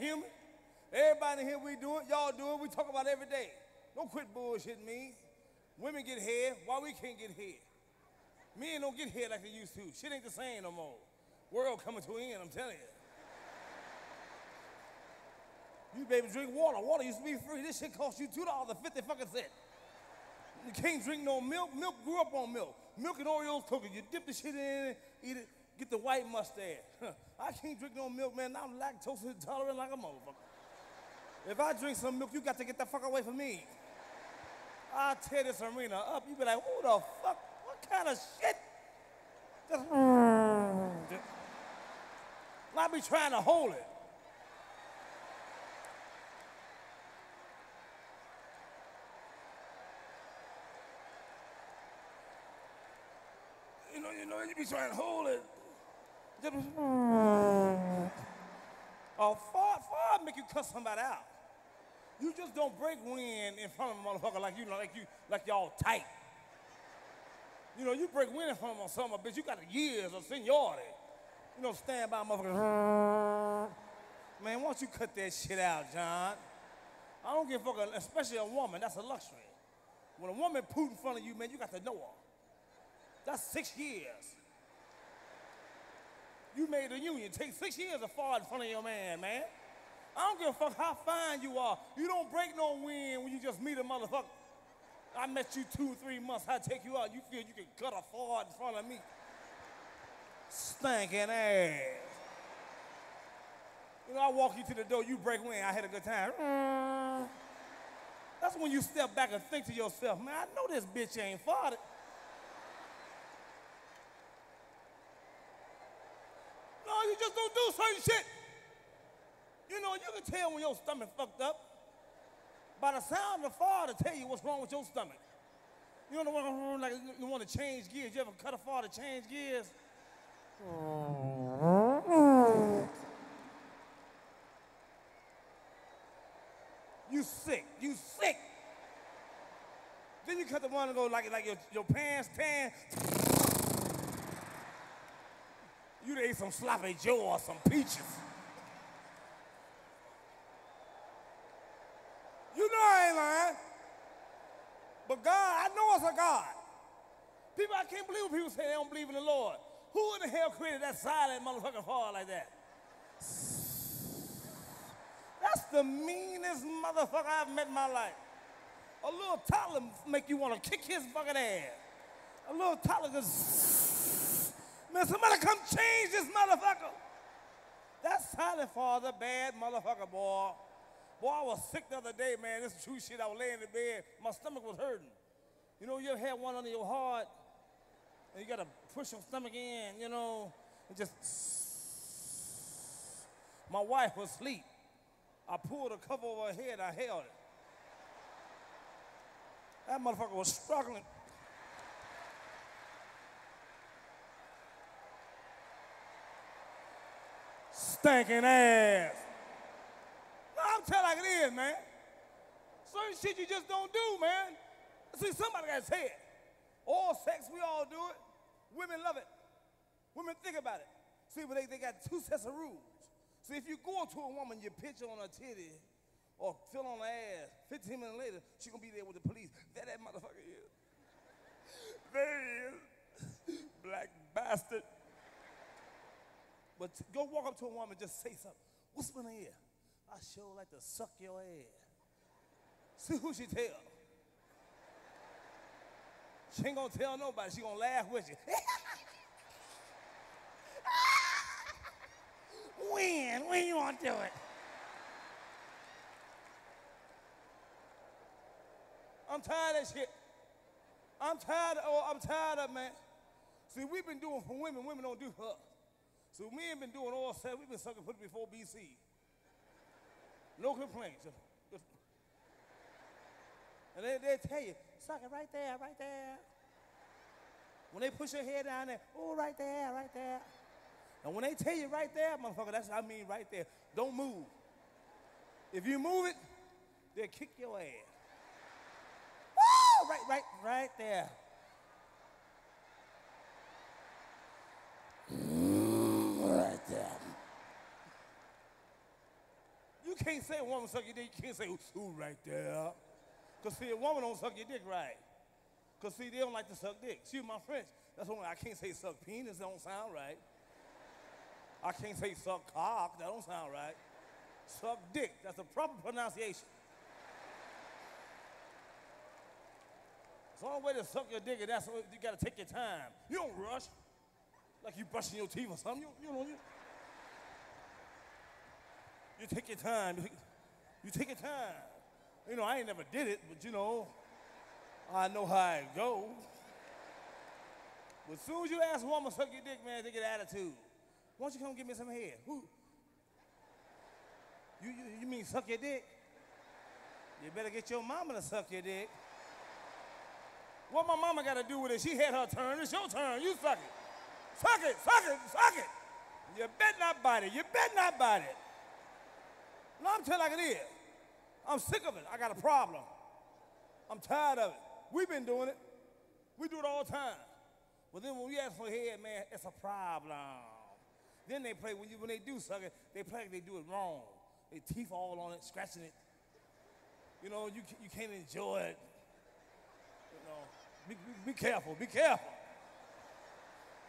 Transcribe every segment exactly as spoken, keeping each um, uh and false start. Human. Everybody here, we do it. Y'all do it. We talk about it every day. Don't quit bullshitting me. Women get hair. Why we can't get hair? Men don't get hair like they used to. Shit ain't the same no more. World coming to an end, I'm telling you. You baby drink water. Water used to be free. This shit cost you two dollars and fifty fucking cent. You can't drink no milk. Milk grew up on milk. Milk and Oreos cooking. You dip the shit in, eat it, get the white mustache. I can't drink no milk, man. I'm lactose intolerant like a motherfucker. If I drink some milk, you got to get the fuck away from me. I'll tear this arena up. You be like, who the fuck? What kind of shit? Just... I be trying to hold it. You know, you know, you be trying to hold it. Just... Oh, far, far make you cuss somebody out. You just don't break wind in front of a motherfucker like you know, like you, like y'all tight. You know, you break wind in front of someone, bitch. You got years of seniority. You know, stand by, motherfucker. Man, why don't you cut that shit out, John? I don't give a fuck, especially a woman. That's a luxury. When a woman poot in front of you, man, you got to know her. That's six years. You made a union. Take six years to fall in front of your man, man. I don't give a fuck how fine you are. You don't break no wind when you just meet a motherfucker. I met you two, three months. I take you out. You feel you can cut a fart in front of me. Stinking ass. You know, I walk you to the door. You break wind. I had a good time. Mm. That's when you step back and think to yourself, man, I know this bitch ain't farted. No, you just don't do certain shit. You know, you can tell when your stomach fucked up. By the sound of the fart, to tell you what's wrong with your stomach. You don't know, like you want to change gears. You ever cut a fart to change gears? You sick. You sick. Then you cut the one and go like like your, your pants tan. You ate some sloppy joe or some peaches. But God, I know it's a God. People, I can't believe when people say they don't believe in the Lord. Who in the hell created that silent motherfucking fart like that? That's the meanest motherfucker I've met in my life. A little toddler make you want to kick his fucking ass. A little toddler goes, man, somebody come change this motherfucker. That silent fart's a bad motherfucker, boy. Boy, I was sick the other day, man. This is true shit. I was laying in bed. My stomach was hurting. You know, you ever had one under your heart, and you got to push your stomach in, you know, and just... My wife was asleep. I pulled a cover over her head. I held it. That motherfucker was struggling. Stinking ass. Tell like it is, man. Certain shit you just don't do, man. See, somebody got to say it. All sex, we all do it. Women love it. Women think about it. See, but they, they got two sets of rules. See, if you go to a woman, you pitch on her titty or fill on her ass, fifteen minutes later, she gonna be there with the police. There that motherfucker is. There he is. Black bastard. But go walk up to a woman, just say something. Whisper in her ear. I sure like to suck your ass. See who she tell. She ain't gonna tell nobody. She gonna laugh with you. When? When you wanna do it? I'm tired of that shit. I'm tired of, oh, I'm tired of, man. See, we've been doing for women. Women don't do for us. So we ain't been doing all sex. We've been sucking for before B C. No complaints. And they, they tell you, suck it right there, right there. When they push your head down there, oh, right there, right there. And when they tell you right there, motherfucker, that's what I mean right there. Don't move. If you move it, they'll kick your ass. Woo! Right, right, right there. Right there. You can't say a woman suck your dick. You can't say, ooh, ooh, right there. Because, see, a woman don't suck your dick right. Because, see, they don't like to suck dick. See, my friends, that's why I can't say suck penis. That don't sound right. I can't say suck cock. That don't sound right. Suck dick. That's the proper pronunciation. It's the only way to suck your dick, and that's what you got to take your time. You don't rush. Like you brushing your teeth or something. You, you know, you, you take your time. You take your time. You know, I ain't never did it, but, you know, I know how it goes. But as soon as you ask a woman to suck your dick, man, they get an attitude. Why don't you come give me some head? Who? You, you, you mean suck your dick? You better get your mama to suck your dick. What my mama got to do with it? She had her turn. It's your turn. You suck it. Suck it. Suck it. Suck it. You bet not bite it. You bet not bite it. No, I'm telling you like it is. I'm sick of it. I got a problem. I'm tired of it. We've been doing it. We do it all the time. But then when we ask for head, man, it's a problem. Then they play, when, you, when they do suck it, they play like they do it wrong. They teeth all on it, scratching it. You know, you, you can't enjoy it. You know, be, be, be careful, be careful.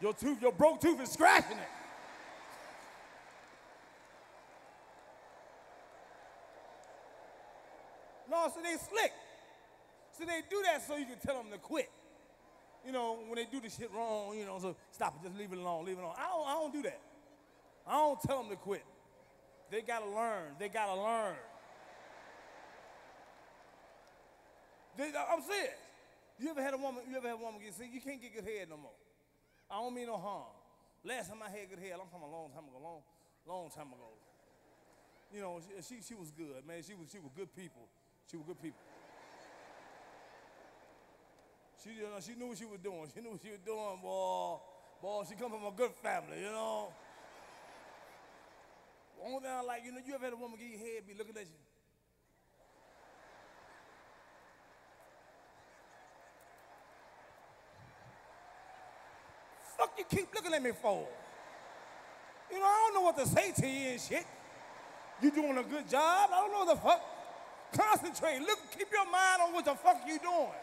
Your tooth, your broke tooth is scratching it. No, so they slick. So they do that so you can tell them to quit. You know, when they do the shit wrong, you know, so stop it, just leave it alone, leave it alone. I don't, I don't do that. I don't tell them to quit. They gotta learn, they gotta learn. They, I'm serious. You ever had a woman, you ever had a woman get sick? You can't get good head no more. I don't mean no harm. Last time I had good head, I'm talking a long time ago, long, long time ago. You know, she, she, she was good, man. She was, she was good people. She was good people. She, you know, she knew what she was doing. She knew what she was doing, boy. Boy, she come from a good family, you know. Only thing I like, you know, you ever had a woman get your head be looking at you? Fuck you keep looking at me for? You know, I don't know what to say to you and shit. You doing a good job? I don't know what the fuck. Concentrate. Look, keep your mind on what the fuck you doing.